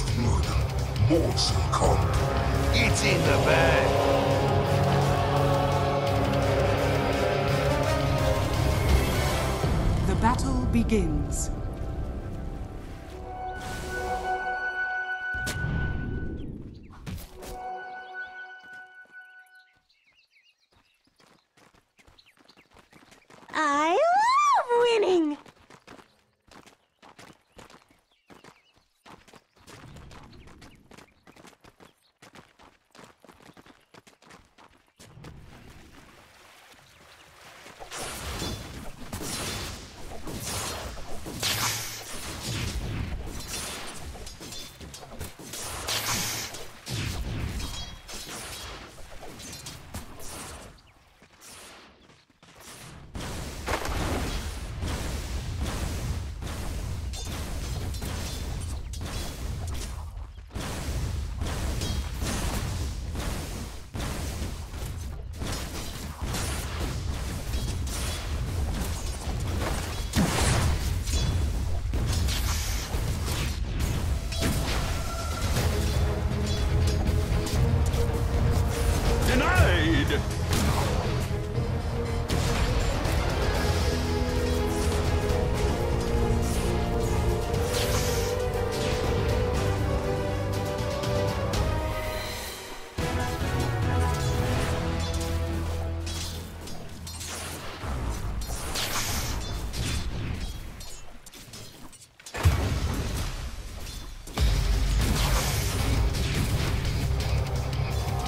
first blood, more shall come. It's in the bag. The battle begins. I love winning.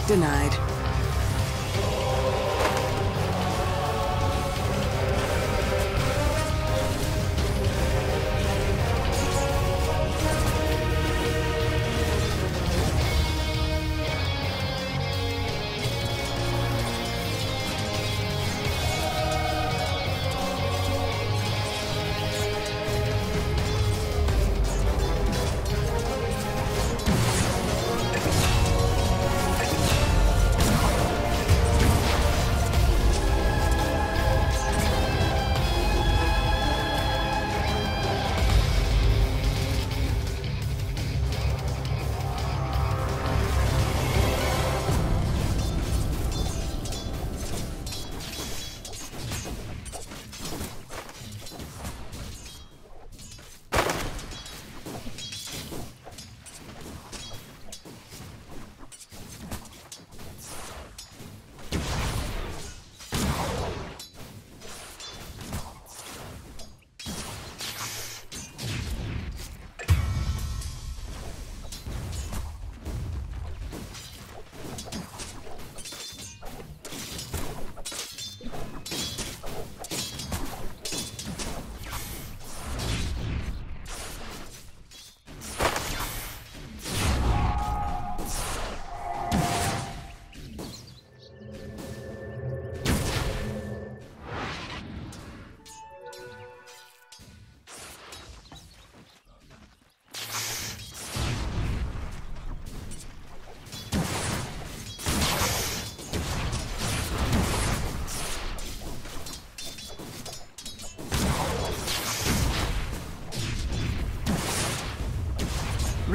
Denied.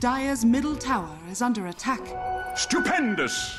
Dire's middle tower is under attack. Stupendous!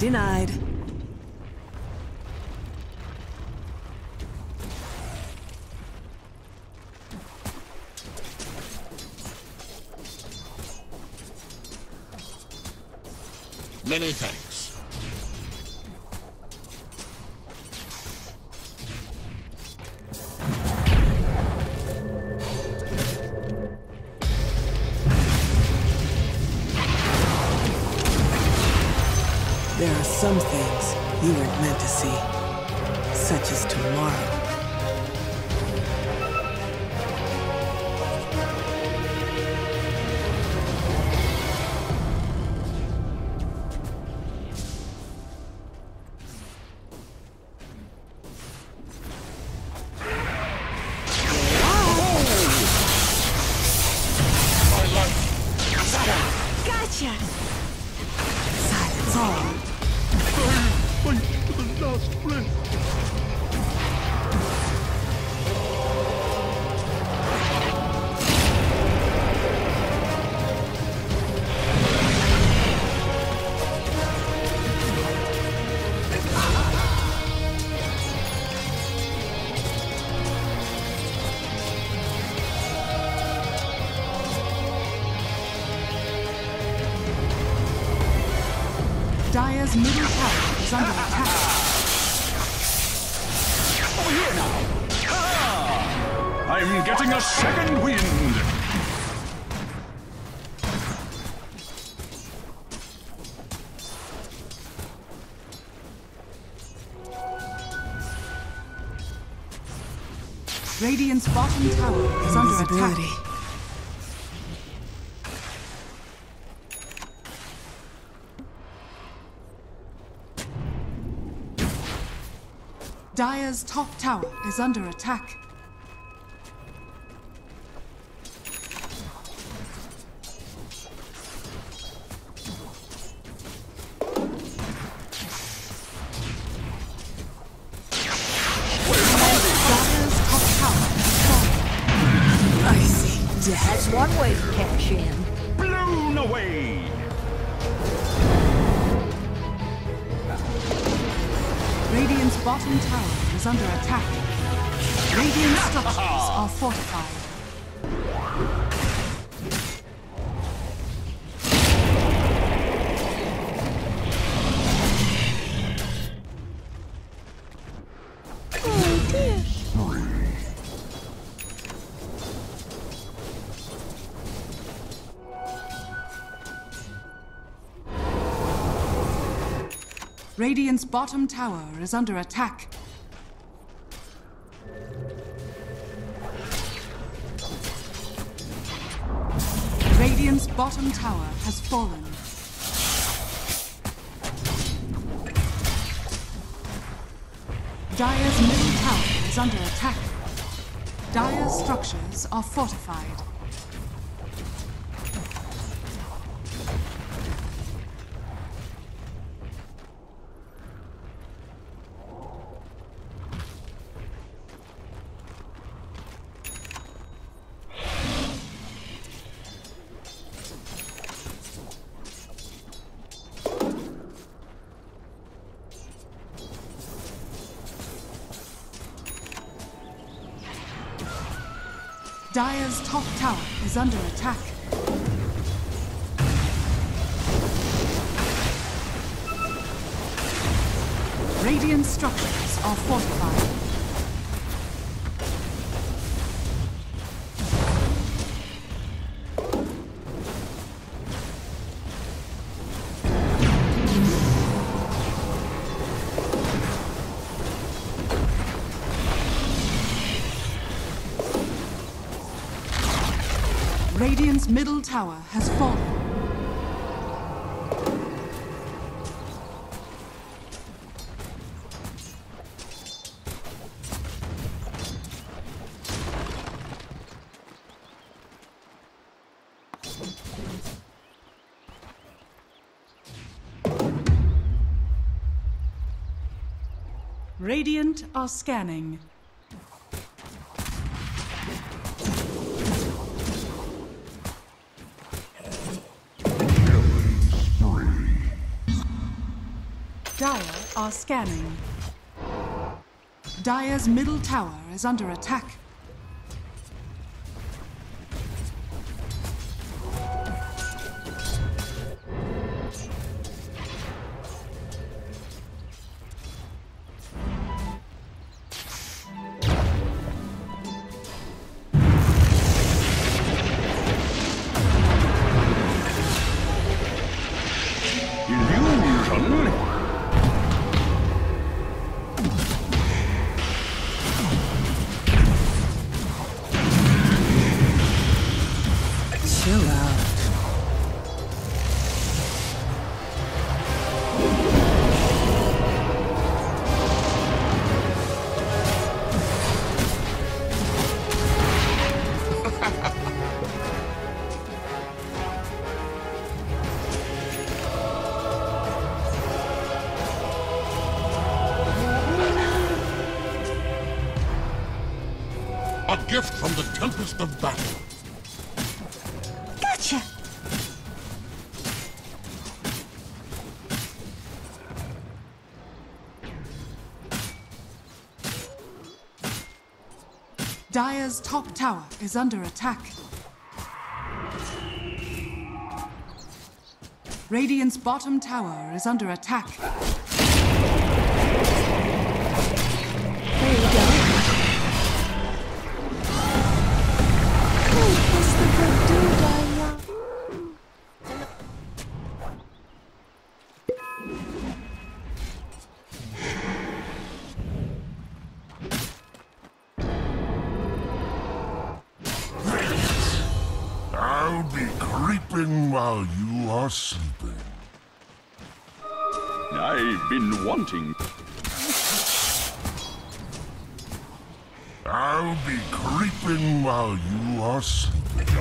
Denied. Many thanks. There are some things you weren't meant to see, such as tomorrow. Dire's middle tower is under attack. Oh, here now! Ah, I'm getting a second wind! Radiant's bottom tower is under attack. Dire's top tower is under attack. Dire's top tower is falling. I see death. That's one way to cash in. Blown away! Radiant's bottom tower is under attack. Radiant structures are fortified. Oh dear. Radiant's bottom tower is under attack. Radiant's bottom tower has fallen. Dire's middle tower is under attack. Dire's structures are fortified. Dire's top tower is under attack. Radiant structures are fortified. Radiant's middle tower has fallen. Radiant are scanning. Dire are scanning. Dire's middle tower is under attack. Gift from the tempest of battle. Gotcha. Dire's top tower is under attack. Radiant's bottom tower is under attack. While you are sleeping, I've been wanting. I'll be creeping while you are sleeping.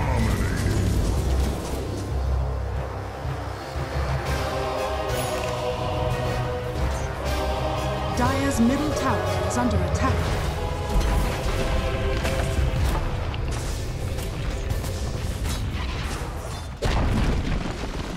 Dire's middle tower is under attack.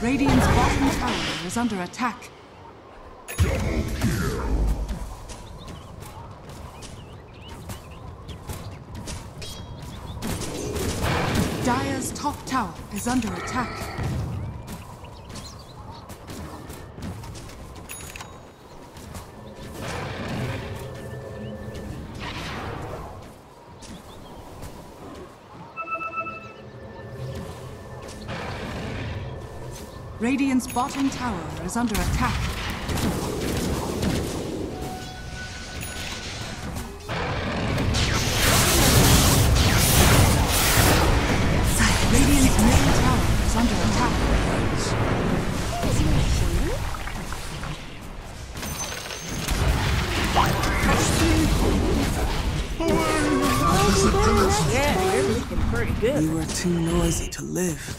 Radiant's bottom tower is under attack. Double kill. Dire's top tower is under attack. Radiant's bottom tower is under attack. Radiant's middle tower is under attack. Yeah, you're looking pretty good. You are too noisy to live.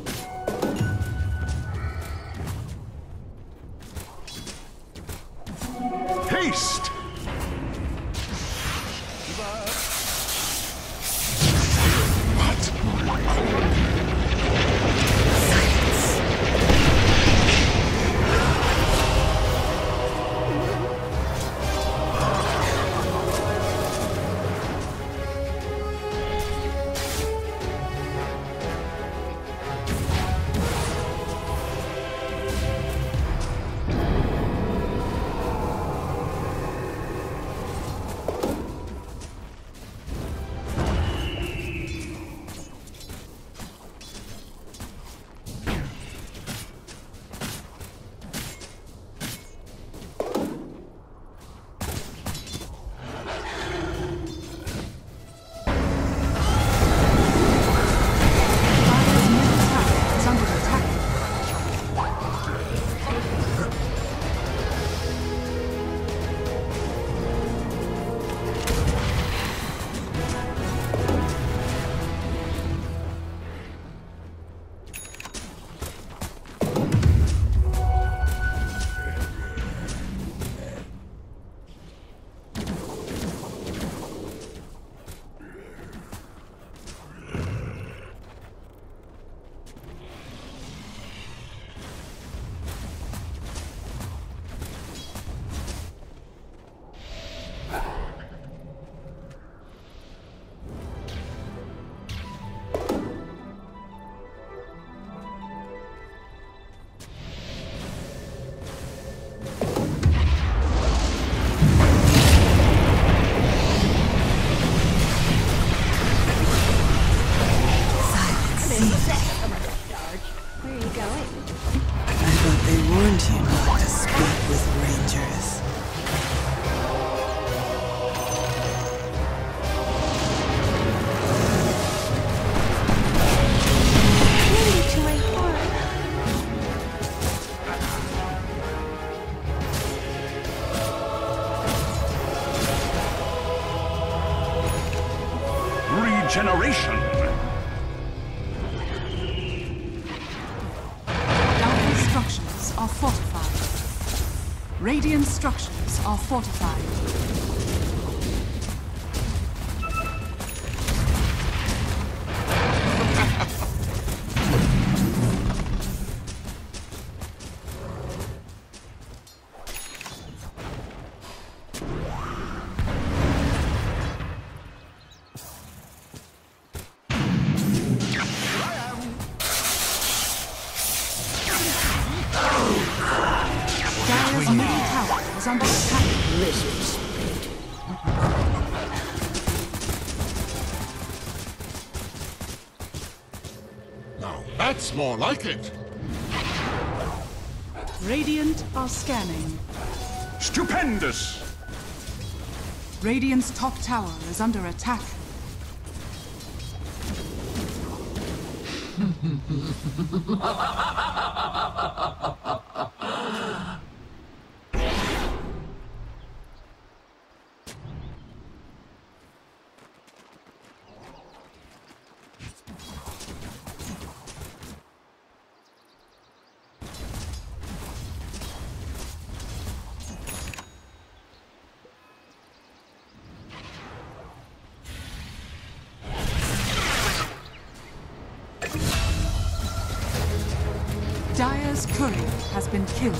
Haste! Generation. Dire structures are fortified. Radiant structures are fortified. some kind of lizard spit. Now that's more like it. Radiant are scanning. Stupendous! Radiant's top tower is under attack. Dire's courier has been killed.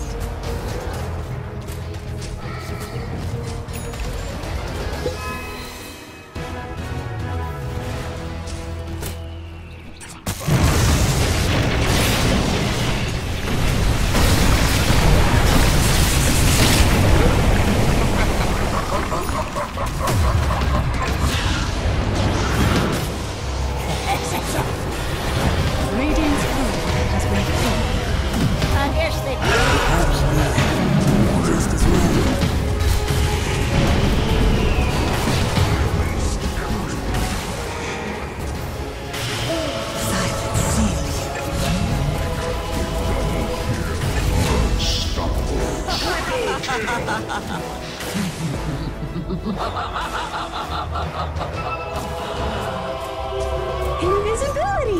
Invisibility!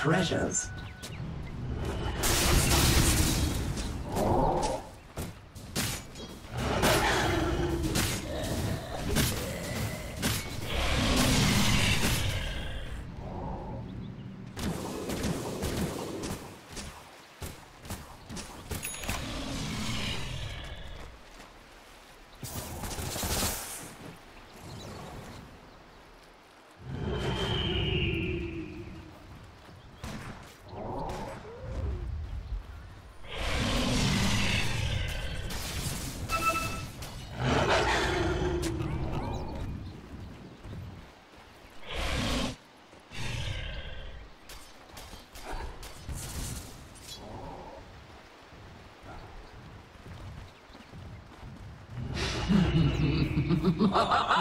Treasures.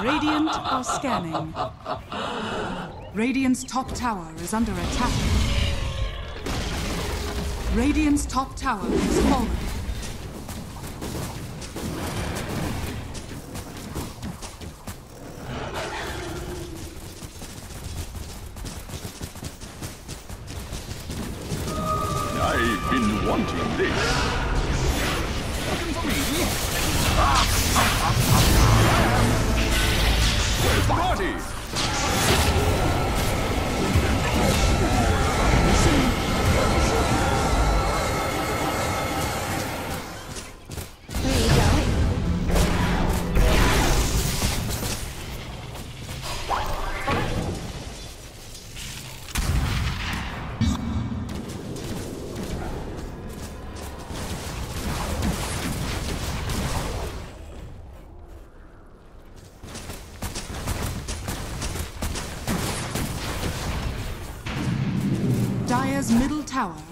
Radiant are scanning. Radiant's top tower is under attack. Radiant's top tower has fallen. I've been wanting this. Body! Dire's middle tower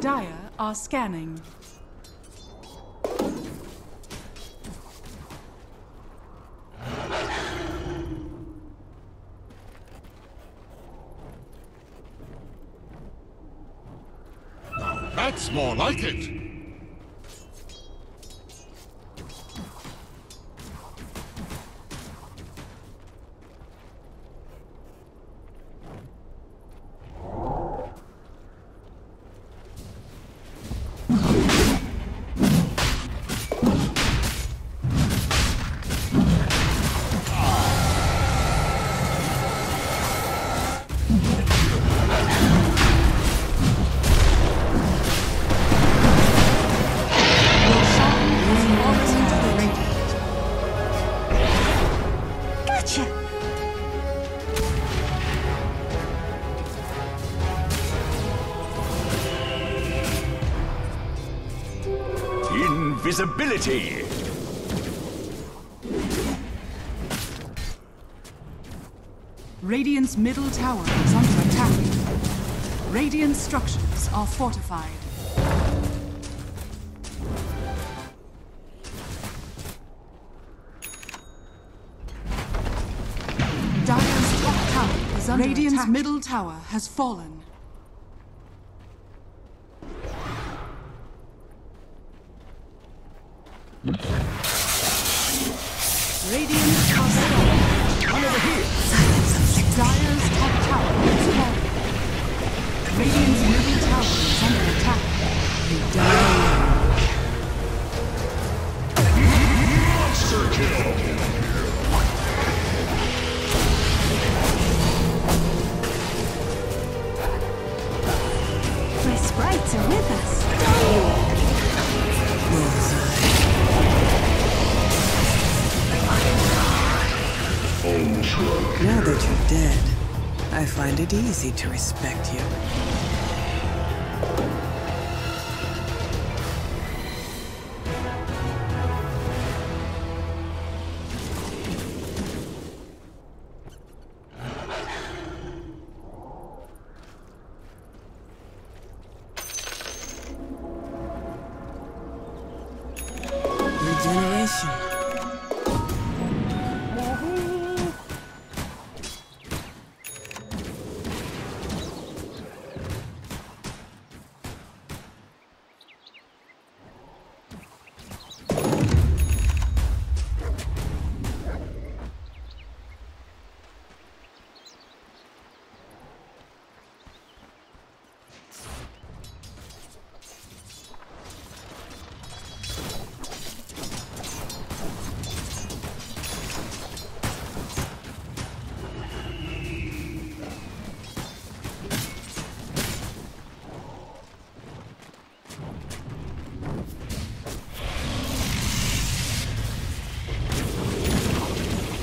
Dire are scanning. Now that's more like it. Visibility. Radiant's middle tower is under attack. Radiant structures are fortified. Dire's top tower is under attack. Radiant's middle tower has fallen. Now that you're dead, I find it easy to respect you.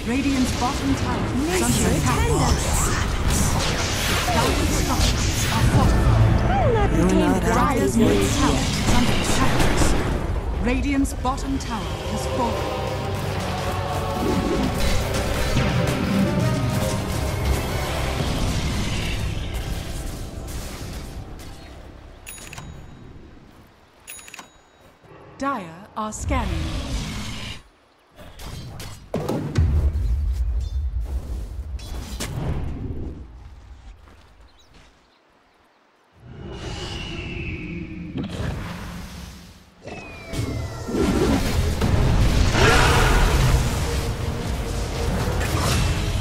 Radiant's bottom tower is under attack. Dire structures are fortified. Dire's middle tower is under attack. Radiant's bottom tower has fallen. Dire are scanning. Dire's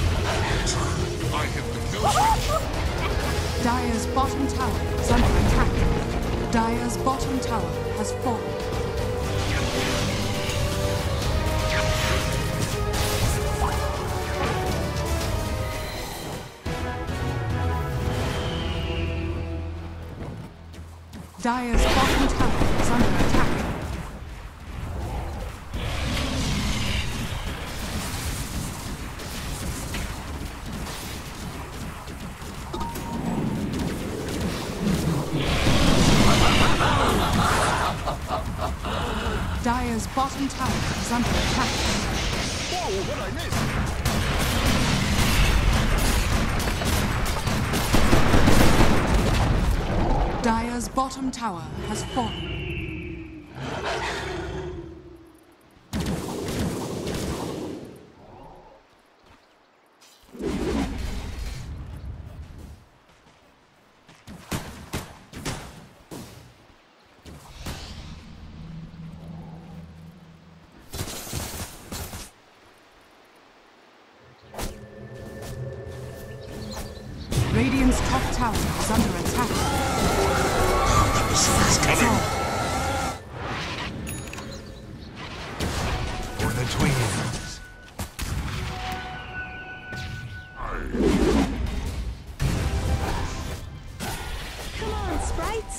bottom tower is under attack. Dire's bottom tower has fallen. Dire's bottom tower is under attack. Dire's bottom tower is under attack. Whoa, what I missed! Dire's bottom tower has fallen. Radiant's top tower is under attack. It's coming! For the twins! Come on, sprites!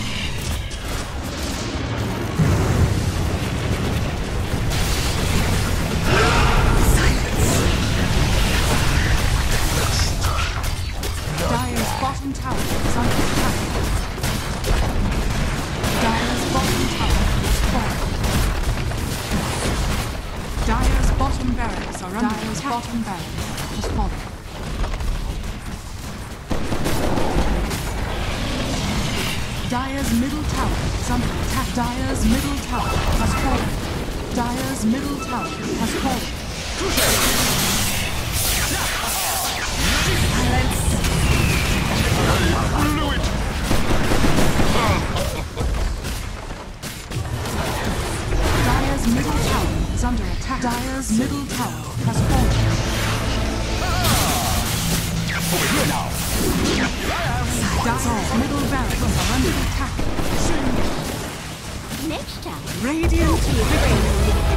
Silence! Dire's bottom tower is under attack. Dire's bottom tower is falling. Dire's bottom barracks are under attack. Dire's bottom barracks is falling. Dire's middle tower is under attack. Dire's middle tower has fallen. Dire's middle tower has fallen. Dire's middle tower is under attack. Dire's middle tower has fallen. Over here now. Dire's middle barracks are under attack. Next time, Radiant.